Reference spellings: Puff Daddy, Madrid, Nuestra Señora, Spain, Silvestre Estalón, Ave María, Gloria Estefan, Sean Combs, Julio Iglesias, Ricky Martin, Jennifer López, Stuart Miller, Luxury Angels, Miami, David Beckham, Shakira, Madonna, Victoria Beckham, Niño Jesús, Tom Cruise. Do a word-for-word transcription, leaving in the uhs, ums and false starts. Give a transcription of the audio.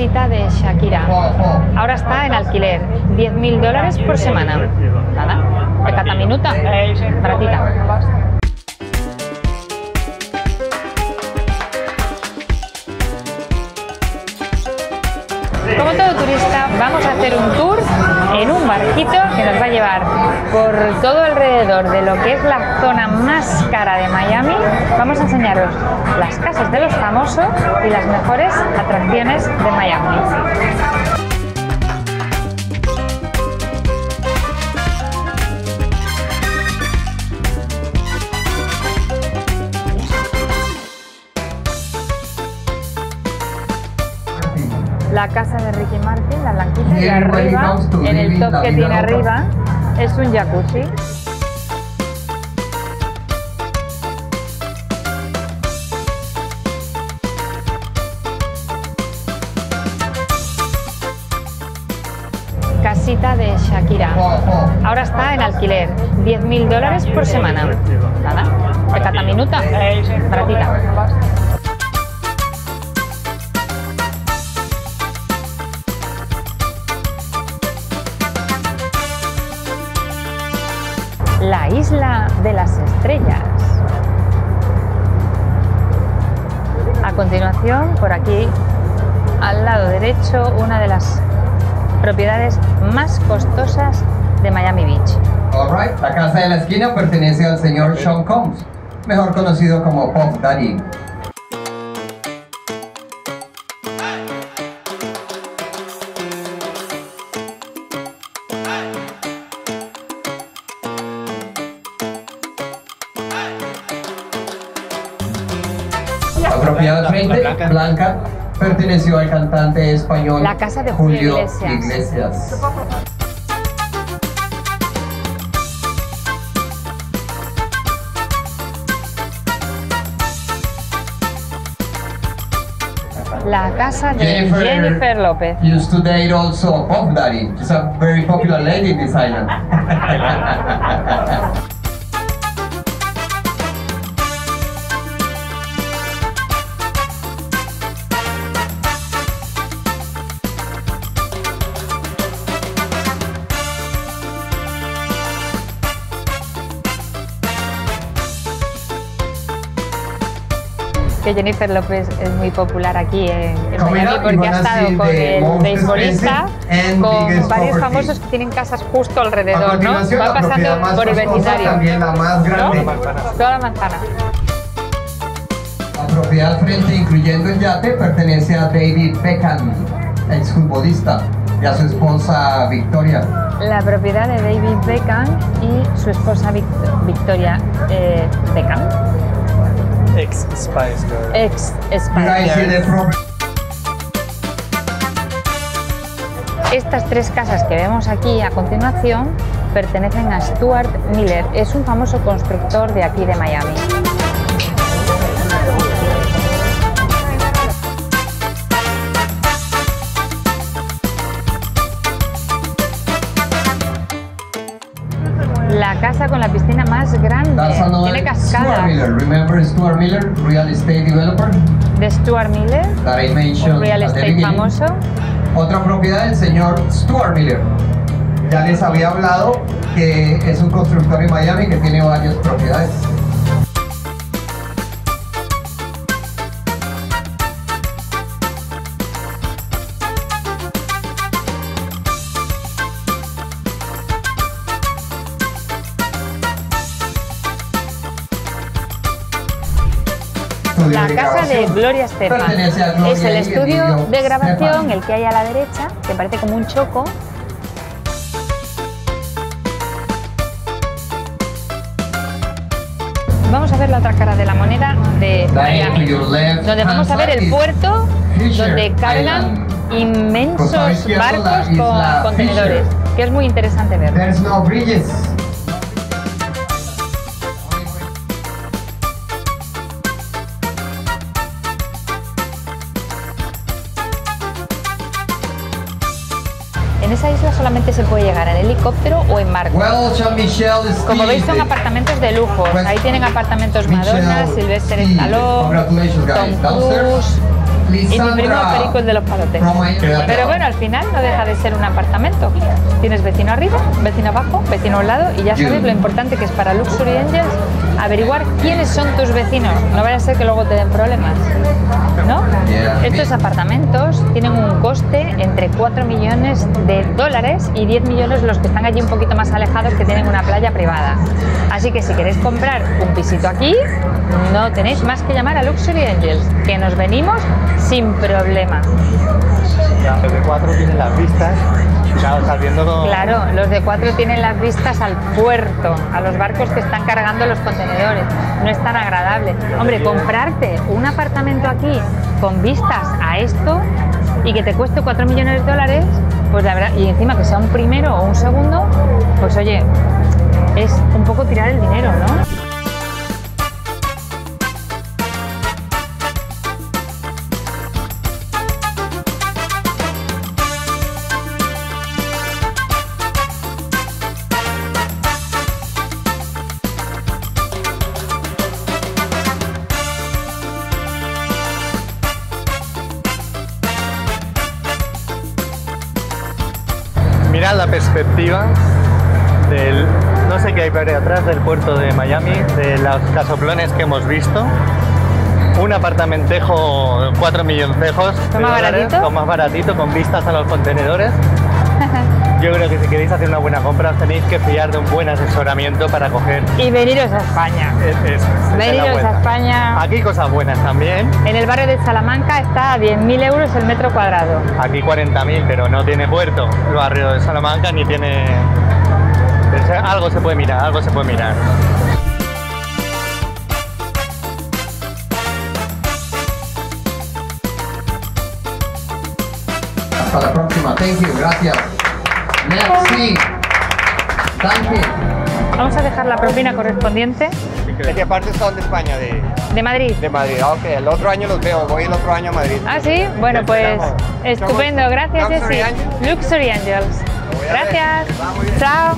visita de Shakira. Ahora está en alquiler, diez mil dólares por semana. Nada, pecata minuta, baratita. Como todo turista, vamos a hacer un tour en un barquito que nos va a llevar por todo alrededor de lo que es la zona más cara de Miami. Vamos a enseñaros las casas de los famosos y las mejores atracciones de Miami. La casa de Ricky Martin, la blanquita, y arriba, en el top que tiene arriba, es un jacuzzi. Casita de Shakira. Ahora está en alquiler, diez mil dólares por semana. Nada, pecata minuta, baratita. La Isla de las Estrellas. A continuación, por aquí, al lado derecho, una de las propiedades más costosas de Miami Beach. All right. La casa de la esquina pertenece al señor Sean Combs, mejor conocido como Puff Daddy. La propiedad treinta, Blanca, perteneció al cantante español la casa de Julio Iglesias. Iglesias. La casa de Jennifer, Jennifer López. Used to date also Puff Daddy. She's a very popular lady in this island. Que Jennifer López es muy popular aquí en, en Miami porque ha estado con el beisbolista, con varios famosos que tienen casas justo alrededor, ¿no? Va pasando por el vecindario, ¿no? Toda la manzana. La propiedad frente, incluyendo el yate, pertenece a David Beckham, exfutbolista, y a su esposa Victoria. La propiedad de David Beckham y su esposa Vic Victoria eh, Beckham. Ex Spice Girl. Ex Spice Girl. Estas tres casas que vemos aquí a continuación pertenecen a Stuart Miller. Es un famoso constructor de aquí de Miami. La casa con la piscina más grande, tiene cascada. Remember Stuart Miller, real estate developer. De Stuart Miller, real estate famoso. Otra propiedad del señor Stuart Miller. Ya les había hablado que es un constructor en Miami que tiene varias propiedades. La casa de Gloria Estefan es el estudio de grabación, el que hay a la derecha, que parece como un choco. Vamos a ver la otra cara de la moneda de Miami, donde vamos a ver el puerto donde cargan inmensos barcos con contenedores, que es muy interesante ver. En esa isla solamente se puede llegar en helicóptero o en barco. Como veis, son apartamentos de lujo. Ahí tienen apartamentos Madonna, Silvestre Estalón, Tom Cruise, Lisandra, y mi primo Perico es de los palotes. Pero bueno, al final no deja de ser un apartamento. Tienes vecino arriba, vecino abajo, vecino a un lado, y ya sabes lo importante que es para Luxury Angels averiguar quiénes son tus vecinos. No vaya a ser que luego te den problemas, ¿no? Estos apartamentos tienen un coste entre cuatro millones de dólares y diez millones los que están allí un poquito más alejados, que tienen una playa privada. Así que si queréis comprar un pisito aquí, no tenéis más que llamar a Luxury Angels, que nos venimos sin problema. Los de cuatro tienen las vistas, claro, estás viendo todo... Claro, los de cuatro tienen las vistas al puerto, a los barcos que están cargando los contenedores. No es tan agradable. Hombre, comprarte un apartamento aquí con vistas a esto y que te cueste cuatro millones de dólares, pues la verdad, y encima que sea un primero o un segundo, pues oye, es un poco tirar el dinero, ¿no? Mirad la perspectiva del, no sé qué hay por ahí atrás, del puerto de Miami, de los casoplones que hemos visto. Un apartamentejo, cuatro milloncejos de dólares, lo más baratito, con vistas a los contenedores. Yo creo que si queréis hacer una buena compra os tenéis que fiar de un buen asesoramiento para coger... Y veniros a España. Es, es, es veniros a España. Aquí cosas buenas también. En el barrio de Salamanca está a diez mil euros el metro cuadrado. Aquí cuarenta mil, pero no tiene puerto el barrio de Salamanca, ni tiene... Algo se puede mirar, algo se puede mirar. Hasta la próxima. Thank you. Gracias. Merci. Thank you. Vamos a dejar la propina correspondiente. ¿De qué parte son de España? De, de Madrid. De Madrid, ok. El otro año los veo, voy el otro año a Madrid. Ah, sí. Bueno, pues estupendo. Gracias, Jessy. Luxury Angels. Gracias. Chao.